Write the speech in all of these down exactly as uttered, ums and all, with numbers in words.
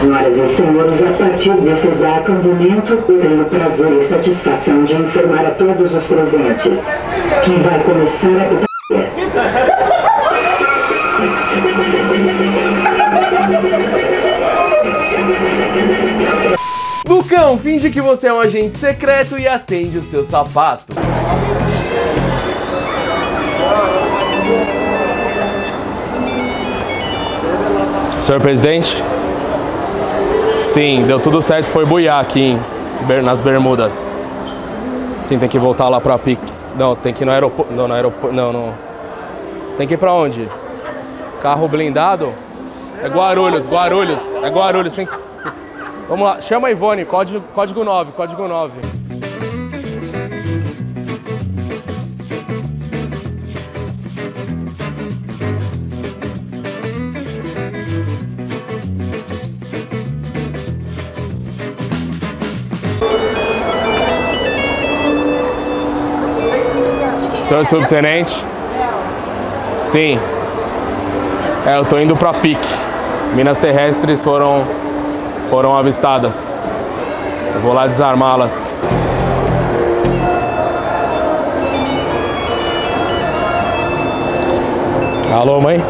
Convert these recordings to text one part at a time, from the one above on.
Senhoras e senhores, a partir desse exato momento, eu tenho o prazer e satisfação de informar a todos os presentes que vai começar a putaria. Lucão, finge que você é um agente secreto e atende o seu sapato. Senhor presidente? Sim, deu tudo certo, foi boiar aqui em, nas Bermudas. Sim, tem que voltar lá pra Pique. Não, tem que ir no aeroporto. Não, no aeroporto. Não, não. Tem que ir pra onde? Carro blindado? É Guarulhos, Guarulhos. É Guarulhos, tem que. Vamos lá, chama a Ivone, código, código nove, código nove. Senhor subtenente? Sim. É, eu tô indo pra Pique. Minas terrestres foram, foram avistadas. Eu vou lá desarmá-las. Alô, mãe?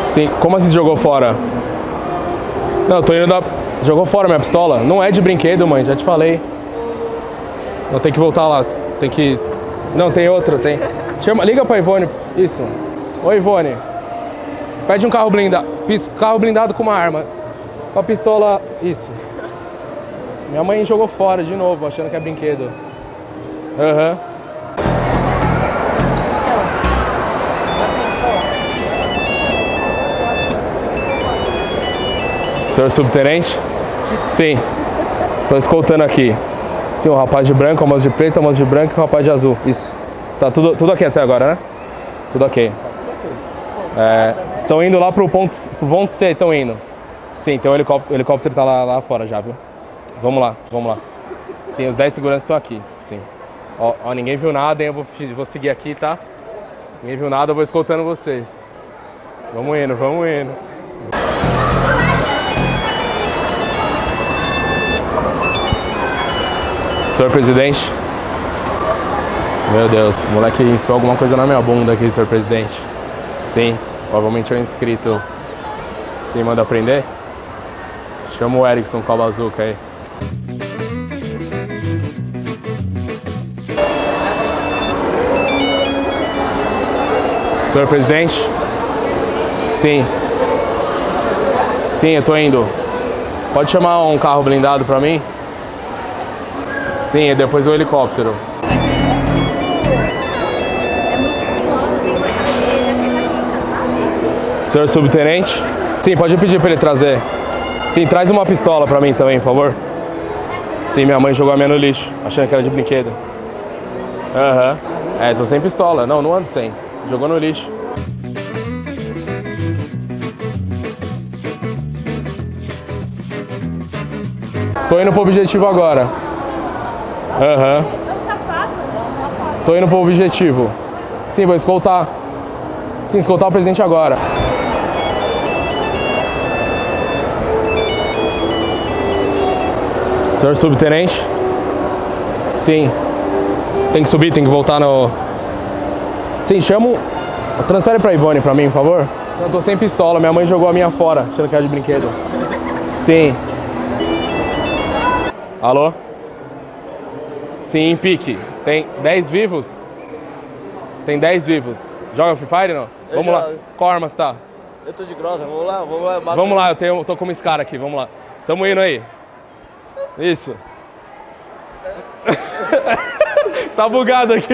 Sim. Como assim jogou fora? Não, eu tô indo da... Jogou fora minha pistola? Não é de brinquedo, mãe. Já te falei. Eu tenho que voltar lá. Tem que... Não, tem outro, tem. Chama, liga pra Ivone. Isso. Oi, Ivone. Pede um carro blindado. Piso, carro blindado com uma arma. Com a pistola. Isso. Minha mãe jogou fora de novo, achando que é brinquedo. Aham. Uhum. Senhor subtenente? Sim. Tô escoltando aqui. Sim, um rapaz de branco, um moço de preto, um moço de branco e um rapaz de azul. Isso. Tá tudo, tudo ok até agora, né? Tudo ok. É, estão indo lá pro ponto, pro ponto C, estão indo. Sim, então o helicóptero, o helicóptero tá lá, lá fora já, viu? Vamos lá, vamos lá. Sim, os dez seguranças estão aqui, sim. Ó, ó, ninguém viu nada, hein? Eu vou, vou seguir aqui, tá? Ninguém viu nada, eu vou escoltando vocês. Vamos indo, vamos indo. Senhor presidente? Meu Deus, o moleque enfiou alguma coisa na minha bunda aqui, senhor presidente. Sim, provavelmente é um inscrito. Sim, manda prender? Chama o Ericsson Cobazuca aí. Senhor presidente? Sim. Sim, eu tô indo. Pode chamar um carro blindado pra mim? Sim, e depois o helicóptero. Senhor subtenente? Sim, pode pedir para ele trazer. Sim, traz uma pistola para mim também, por favor. Sim, minha mãe jogou a minha no lixo, achando que era de brinquedo. Aham. Uhum. É, tô sem pistola. Não, não ando sem. Jogou no lixo. Tô indo pro objetivo agora. Aham. Uhum. Tô indo pro objetivo. Sim, vou escoltar. Sim, escoltar o presidente agora. Senhor subtenente? Sim. Tem que subir, tem que voltar no... Sim, chamo... Transfere pra Ivone pra mim, por favor. Eu tô sem pistola, minha mãe jogou a minha fora, achando que era de brinquedo. Sim. Alô? Sim, em Pique. Tem dez vivos? Tem dez vivos. Joga Free Fire, não? Eu vamos já... lá. Qual arma você tá? Eu tô de grossa. Vamos lá, vamos lá. Eu bato vamos ele. Lá, eu, tenho, eu tô com uma escara aqui. Vamos lá. Tamo indo aí. Isso. Tá bugado aqui.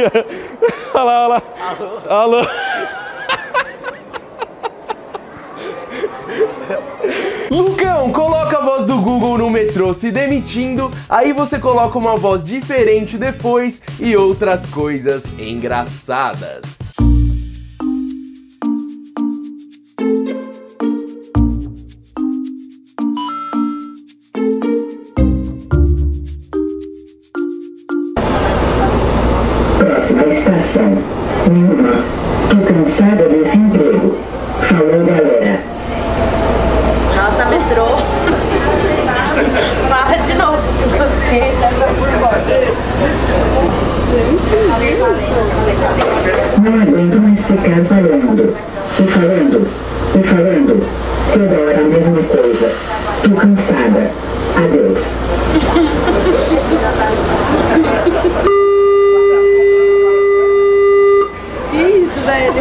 Olha lá, olha lá. Alô. Alô. Lucão, coloca a voz do Google no metrô se demitindo, aí você coloca uma voz diferente depois e outras coisas engraçadas. Próxima estação. Nenhuma. Tô cansada desse emprego. Falou, galera. Nossa, falando, e falando, e falando, toda hora a mesma coisa. Tô cansada. Adeus. Que isso, velho?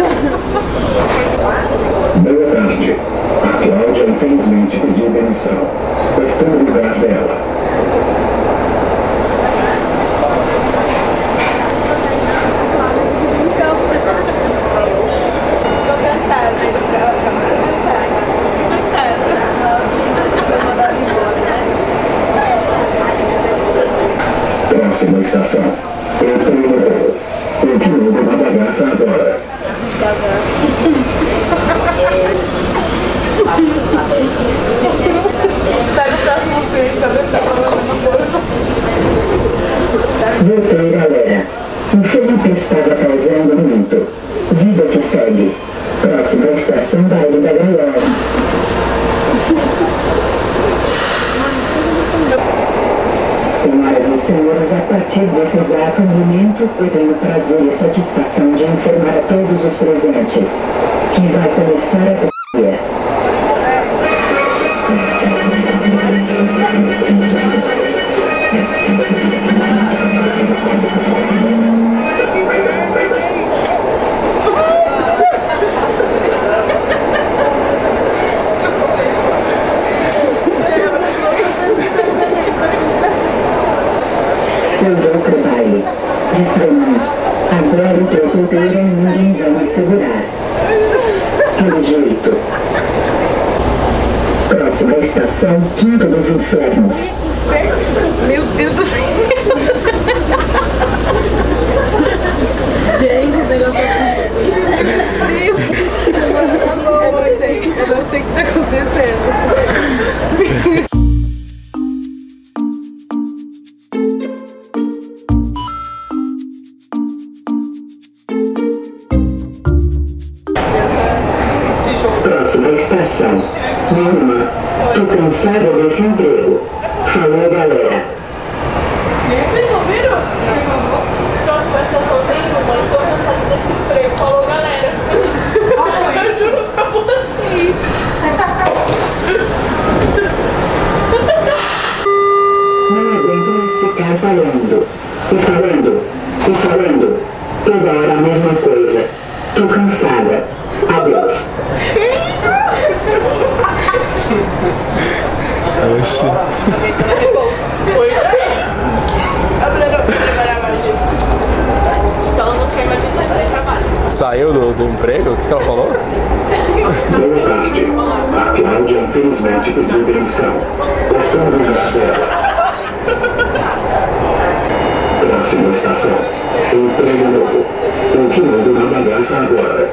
Boa tarde. A Cláudia infelizmente pediu demissão. Estou no lugar dela. Próxima estação. Eu tenho um voo. Eu que vou uma bagaça agora. Voltei, galera. O Felipe estava atrasando muito. Vida que segue. Próxima estação da Ilha Galera. Senhoras e senhores, a partir desse exato momento, eu tenho o prazer e satisfação de informar a todos os presentes que vai começar a batalha. Eu vou pro baile. Descamão. Agora eu tô solteira e ninguém vai me segurar. Pelo jeito. Próxima estação, Quinto dos Infernos. Meu Deus do céu. Gente, o negócio é meu Deus. Eu não sei o que tá acontecendo. Estação. Minha irmã, tô cansada desse emprego. Falou, galera. Vocês ouviram? Próxima estação tem irmã, estou cansada desse emprego. Falou, galera. Eu juro pra vocês. Não aguento mais ficar falando. E falando, e falando. Toda hora a mesma coisa. Tô cansada. Adeus. Oxi. Foi então não quer mais trabalho. Saiu do, do emprego? O que ela falou? Boa tarde. A Cláudia infelizmente pediu demissão. Estou no lugar dela. Próxima estação. Emprego novo. Eu que mando na bagaça agora.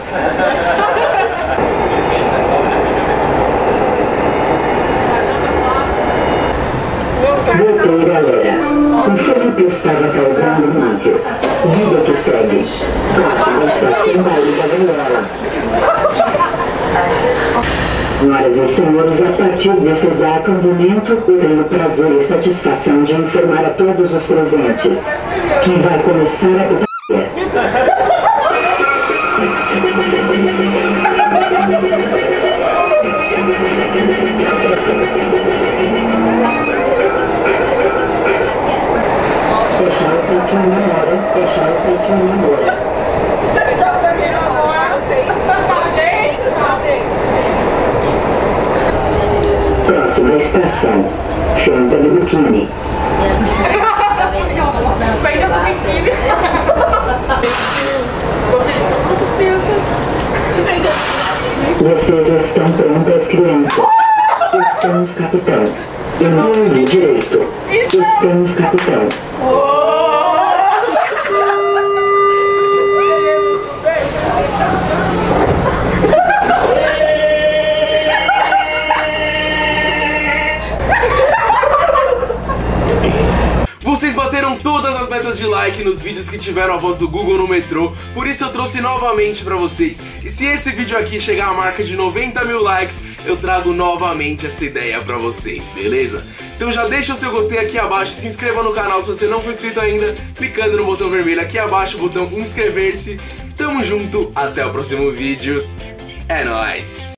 Voltei, galera. O Felipe estava causando muito. Vida que segue. Próxima estação da Ilha Galera. Senhoras e senhores, a partir desse exato momento, eu tenho o prazer e satisfação de informar a todos os presentes que vai começar a batalha. Deixar o pouquinho na hora, deixar o pouquinho na hora. Próxima estação, Xanda do Biquíni. Xanda do Biquíni. Vocês estão muito piores. Vocês já estão prontas, crianças. Estamos, capitão. Eu não ouvi direito. Estamos, capitão. mudanças de like nos vídeos que tiveram a voz do Google no metrô, por isso eu trouxe novamente pra vocês. E se esse vídeo aqui chegar à marca de noventa mil likes, eu trago novamente essa ideia pra vocês, beleza? Então já deixa o seu gostei aqui abaixo, se inscreva no canal se você não for inscrito ainda, clicando no botão vermelho aqui abaixo, o botão inscrever-se. Tamo junto, até o próximo vídeo, é nóis!